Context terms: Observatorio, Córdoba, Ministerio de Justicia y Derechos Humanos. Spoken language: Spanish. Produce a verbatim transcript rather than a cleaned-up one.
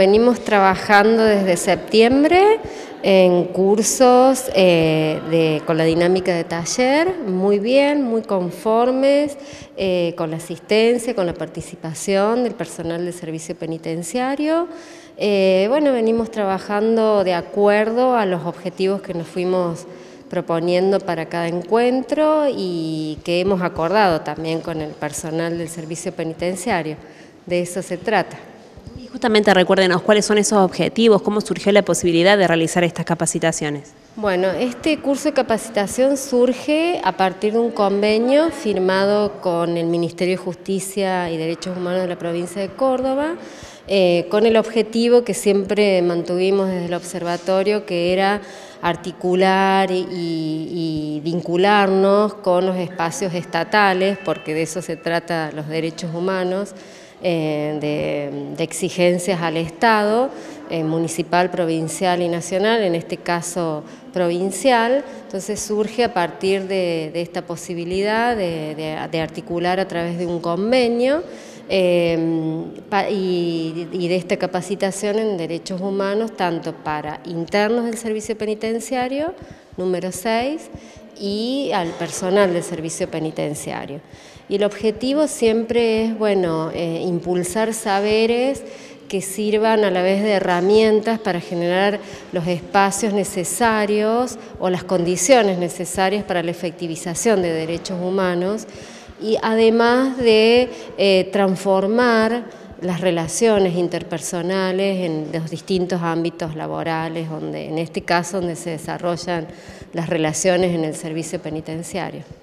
venimos trabajando desde septiembre en cursos eh, de, con la dinámica de taller, muy bien, muy conformes, eh, con la asistencia, con la participación del personal del servicio penitenciario. Eh, bueno, venimos trabajando de acuerdo a los objetivos que nos fuimos proponiendo para cada encuentro y que hemos acordado también con el personal del servicio penitenciario. De eso se trata. Y justamente recuérdenos cuáles son esos objetivos, cómo surgió la posibilidad de realizar estas capacitaciones. Bueno, este curso de capacitación surge a partir de un convenio firmado con el Ministerio de Justicia y Derechos Humanos de la provincia de Córdoba, eh, con el objetivo que siempre mantuvimos desde el observatorio, que era articular y, y vincularnos con los espacios estatales, porque de eso se trata los derechos humanos, eh, de, de exigencias al Estado, eh, municipal, provincial y nacional, en este caso provincial. Entonces surge a partir de, de esta posibilidad de, de, de articular a través de un convenio eh, y, y de esta capacitación en derechos humanos, tanto para internos del servicio penitenciario, número seis, y al personal del servicio penitenciario. Y el objetivo siempre es, bueno, eh, impulsar saberes que sirvan a la vez de herramientas para generar los espacios necesarios o las condiciones necesarias para la efectivización de derechos humanos, y además de eh, transformar las relaciones interpersonales en los distintos ámbitos laborales, donde en este caso donde se desarrollan las relaciones en el servicio penitenciario.